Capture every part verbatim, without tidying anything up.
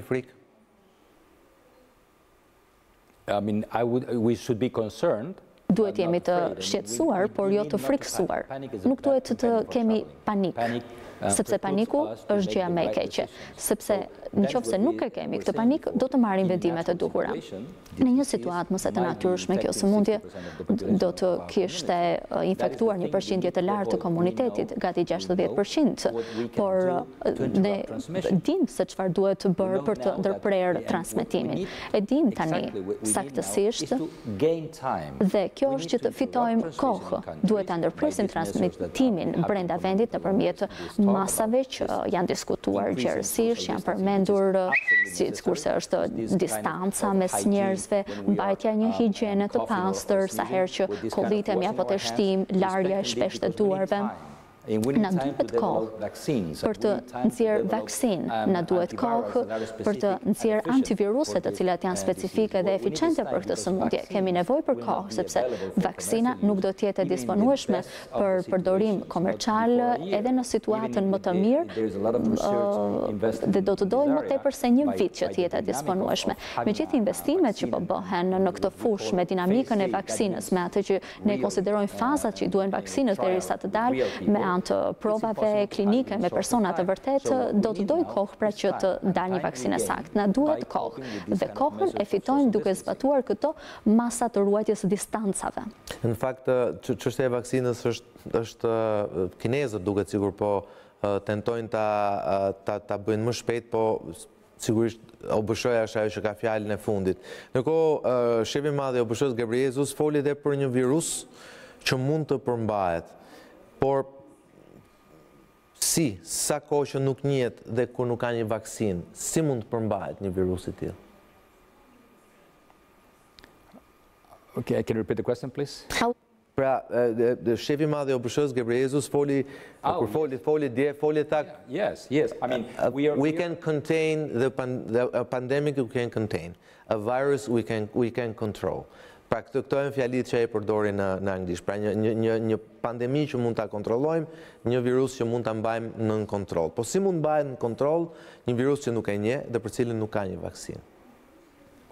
Frikë? I mean, I would, we should be concerned. Duhet jemi të shqetësuar, por jo të frikësuar. Nuk duhet të kemi panik, sepse paniku është gjëja më e keqe, sepse nëse nuk e kemi këtë panik, do të marrim vendimet e duhura. Në një situatë më së natyrshme kjo sëmundje do të kishte infektuar një përqindje të lartë të komunitetit, gati gjashtëdhjetë përqind, por ne dim se çfarë duhet të bërë për të ndërprerë transmetimin. E dim tani saktësisht dhe kjo është që të fitojmë kohë. Duhet ta ndërpresim transmetimin brenda vendit nëpërmjet masave që janë diskutuar gjerësisht, janë përmendur sikurse është distanca mes njerëzve, mbajtja e një higjiene të pastër, sa herë që kollitemi apo të shtim, larja e shpeshtë e duarve. Na duhet kohë për të nxjerrë vaksinë, na duhet kohë për të nxjerrë antiviruset, të cilat janë specifike dhe eficiente për këtë sëmundje. Kemi nevojë për kohë sepse vaksina nuk do të jetë e disponueshme për përdorim komercial edhe në situatën më të mirë dhe do të dojë më tepër se një vit që të jetë e disponueshme. Megjithëse investimet që po bëhen në këtë fushë me dinamikën e vaksinës, me atë që ne konsiderojmë fazat që duhen vaksinës derisa të dalë me të provave klinike me persona të vërtetë, do të dojë kohë pra që të dalë një vaksinë saktë. Na duhet kohë, dhe kohën e fitojmë duke zbatuar këto masa të ruajtjes së distancave. Në fakt, çështja e vaksinës është është kinezët duket sigur po tentojnë ta ta ta bëjnë më shpejt, po sigurisht O B S H-ja është ajo që ka fjalën e fundit. Ndërkohë, shefi i madh i O B S H-s Gabriel Jesus foli edhe për një virus që mund të përmbahet, por si, sa kohë që nuk njihet dhe kur nuk ka një vaksinë, si mund të përmbahet një virus i tillë? Okay, can you repeat the question, please? How? Pra, shefi i madh i O B S H-s Gabriel Jesus foli, kur foli, foli dje, foli tak. Yes, yes. I mean, we are, we can contain the pan, the a pandemic we can contain, a virus we can we can control. Pra, këto janë fjalitë që ai përdori në në anglisht. Pra, një një një pandemi që mund ta kontrollojmë, një virus që mund ta mbajmë nën kontroll. Po si mund mbahet nën kontroll një virus që nuk e njeh dhe për cilin nuk ka një vaksinë?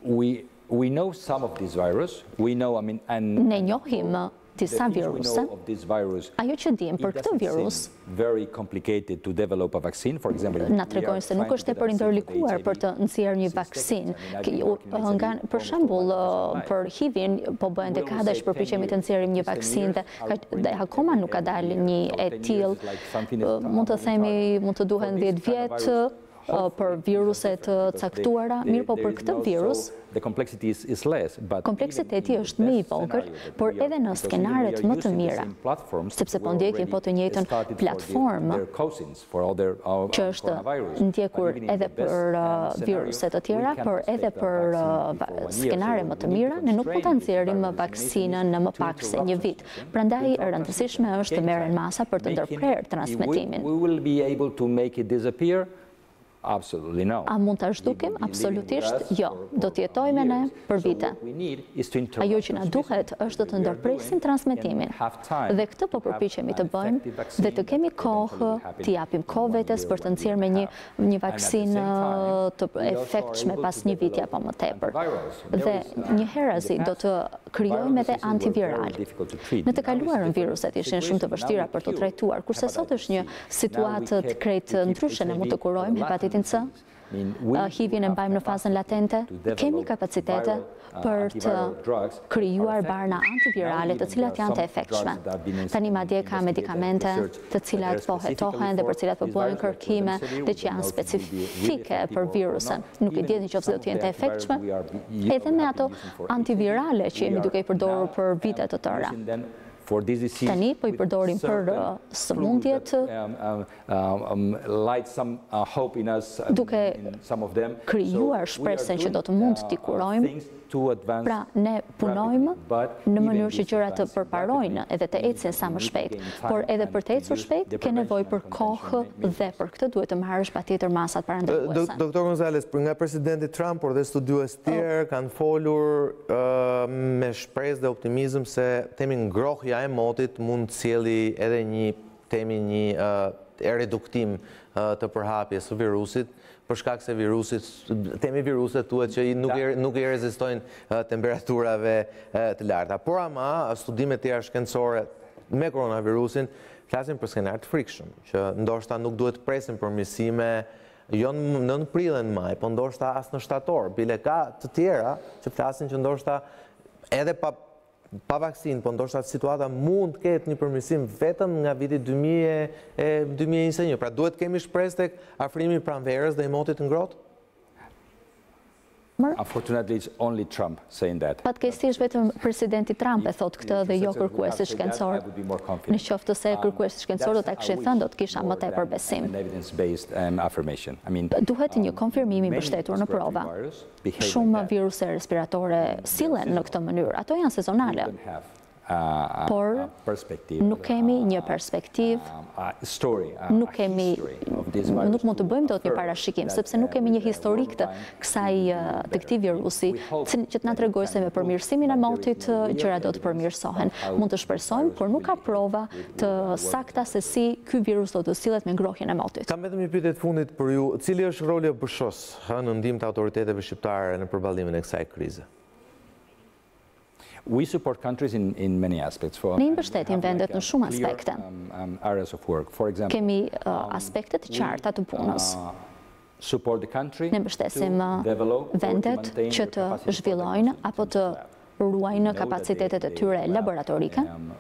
We we know some of these viruses. We know, I mean, and ne njohim disa virusa. Ajo që dim për këtë virus very complicated to develop a vaccine, for example. Na tregojnë se nuk është e përindërlikuar për të nxjerrë një vaksinë. Për shembull, për H I V-in po bëhen dekada që përpiqemi të nxjerrim një vaksinë dhe akoma nuk ka dalë një e tillë. Mund të themi, mund të duhen dhjetë vjet për viruset të caktuara, mirë po për këtë virus kompleksiteti është më i vogël, por edhe në skenaret më të mira, sepse po ndjekin po të njëjtën platformë që është ndjekur edhe për viruset të tjera, por edhe për skenare më të mira, ne nuk mund ta nxjerrim vaksinën në më pak se një vit. Prandaj e rëndësishme është të merren masa për të ndërprerë transmetimin. Absolutely no. A mund ta zhdukim? Absolutisht jo. Do të jetojmë ne për vite. Ajo që na duhet është të ndërpresim transmetimin. Dhe këtë po përpiqemi të bëjmë dhe të kemi kohë, t'i japim kohë vetes për të nxjerrë me një një vaksinë të efektshme pas një viti apo më tepër. Dhe një herëzi do të krijojmë edhe antiviral. Në të kaluarën viruset ishin shumë të vështira për të trajtuar, kurse sot është një situatë krejt ndryshe, ne mund të kurojmë hepatitin C, H I V-in e mbajmë në fazën latente, kemi kapacitete për të krijuar barna antivirale të cilat janë të efektshme. Tani madje ka medikamente të cilat po hetohen dhe për cilat po bëhen kërkime dhe që janë specifike për virusin. Nuk e di nëse do të jenë të efektshme, edhe me ato antivirale që jemi duke i përdorur për vite të tëra. Tani po i përdorim për sëmundjet, duke krijuar shpresën që do të mund t'i kurojmë. Pra, ne punojmë në mënyrë që gjërat të përparojnë edhe të ecin sa më shpejt, por edhe për të ecur shpejt ke nevojë për kohë dhe për këtë duhet të marrësh patjetër masat parandërruese. Doktor Gonzalez, nga presidenti Trump por dhe studiues tjerë kanë folur me shpresë dhe optimizëm se themi ngrohja e motit mund të sjellë edhe një themi një reduktim të përhapjes së virusit. për shkak se virusit, temi viruset thuhet që nuk e, nuk e rezistojnë uh, temperaturave uh, të larta. Por ama studimet tjera shkencore me koronavirusin flasin për skenar të frikshëm, që ndoshta nuk duhet presim përmirësime jo në nën prill në maj, po ndoshta as në shtator. Bile ka të tjera që flasin që ndoshta edhe pa pa vaksin, po ndoshta situata mund të ketë një përmirësim vetëm nga viti dy mijë e njëzet e një. Pra duhet kemi shpresë tek afrimi pranverës dhe motit ngrohtë. Unfortunately, it's only Trump saying that. But patkesisht vetëm presidenti Trump e thot këtë dhe jo kërkuesi shkencor. Në qoftë se kërkuesi shkencor do ta kishin thënë, do të kisha më tepër besim. Duhet një konfirmim i mbështetur në prova. Shumë viruse respiratore sillen në këtë mënyrë. Ato janë sezonale. Por nuk kemi një perspektivë, nuk kemi, nuk mund të bëjmë dot një parashikim, sepse nuk kemi një histori të kësaj të këtij virusi, që të na tregojë se me përmirësimin e motit gjëra do të përmirësohen. Mund të shpresojmë, por nuk ka prova të sakta se si ky virus do të sillet me ngrohjen e motit. Kam vetëm një pyetje të fundit për ju, cili është roli i O B S H-s në ndihmë të autoriteteve shqiptare në përballimin e kësaj krize? We support countries in, in many aspects. For ne mbështetim vendet në shumë aspekte. Kemi aspekte të qarta të punës. Ne mbështesim vendet që të zhvillojnë apo të ruajnë kapacitetet e tyre laboratorike. Ne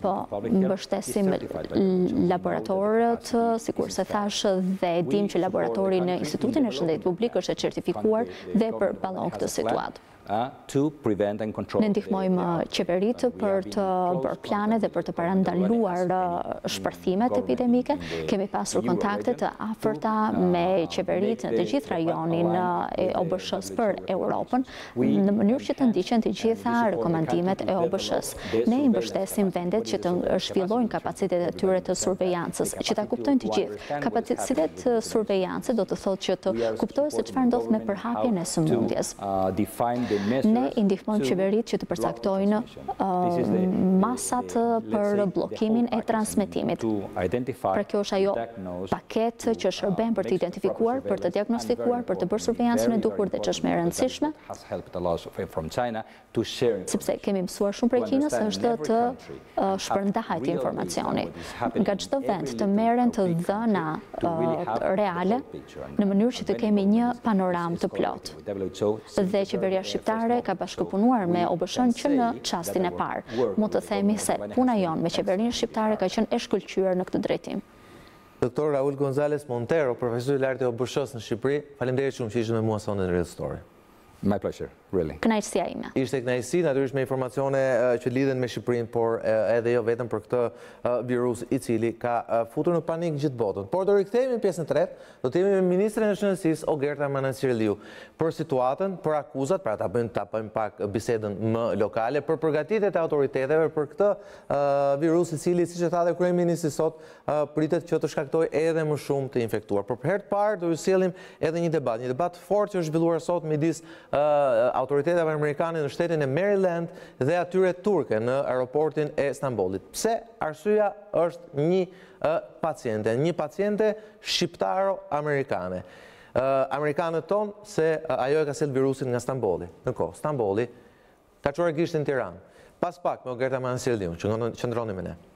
po mbështesim laboratorët, sikur se thash, dhe dim që laboratori në Institutin e Shëndetit Publik është e certifikuar dhe përballon këtë situatë. To prevent and control. Ne ndihmojmë qeveritë për të bërë plane dhe për të parandaluar shpërthimet epidemike. Kemi pasur kontakte të afërta me qeveritë në të gjithë rajonin e O B S H-s për Europën, në mënyrë që të ndiqen të gjitha rekomandimet e O B S H-s. Ne i mbështesim vendet që të zhvillojnë kapacitetet e tyre të survejancës, që ta kuptojnë të gjithë. Kapacitet survejancë do të thotë që të kuptojë se çfarë ndodh me përhapjen e sëmundjes. Ne i ndihmojmë qeveritë që të përcaktojnë uh, masat për bllokimin e transmetimit. Pra kjo është ajo paketë që shërben për të identifikuar, për të diagnostikuar, për të bërë survejancën e duhur dhe çështje e rëndësishme. Sepse kemi mësuar shumë prej Kinës është të uh, shpërndahet informacioni. Nga çdo vend të merren të dhëna uh, reale në mënyrë që të kemi një panoramë të plotë. Dhe qeveria shqiptare ka bashkëpunuar me O B S H-n që në çastin e parë. Mund të themi se puna jonë me qeverinë shqiptare ka qenë e shkëlqyer në këtë drejtim. doktor Raul Gonzalez Montero, profesor i lartë i O B S H-s në Shqipëri, faleminderit shumë që ishte me mua sonte në Real Story. My pleasure, really. Kënaqësia ime. Ishte kënaqësi, natyrisht me informacione që lidhen me Shqipërinë, por edhe jo vetëm për këtë virus i cili ka futur në panik gjithë botën. Por do rikthehemi në pjesën e tretë, do të jemi me ministren e Shëndetësisë Ogerta Manastirliu për situatën, për akuzat, pra ta bëjmë ta bëjmë pak bisedën më lokale, për përgatitjet e autoriteteve për këtë virus i cili, siç e tha dhe kryeministri sot, pritet që të shkaktojë edhe më shumë të infektuar. Por për herë të parë do ju sjellim edhe një debat, një debat fort që është zhvilluar sot midis Uh, autoriteteve amerikane në shtetin e Maryland dhe atyre turke në aeroportin e Stambollit. Pse? Arsyeja është një uh, paciente, një paciente shqiptaro-amerikane. Uh, Amerikanët tonë se uh, ajo e ka sjellë virusin nga Stambolli. Ndërkohë, Stambolli ka çuar gishtin në Tiranë. Pas pak me Ogerta Manastirliu, që qëndroni me ne.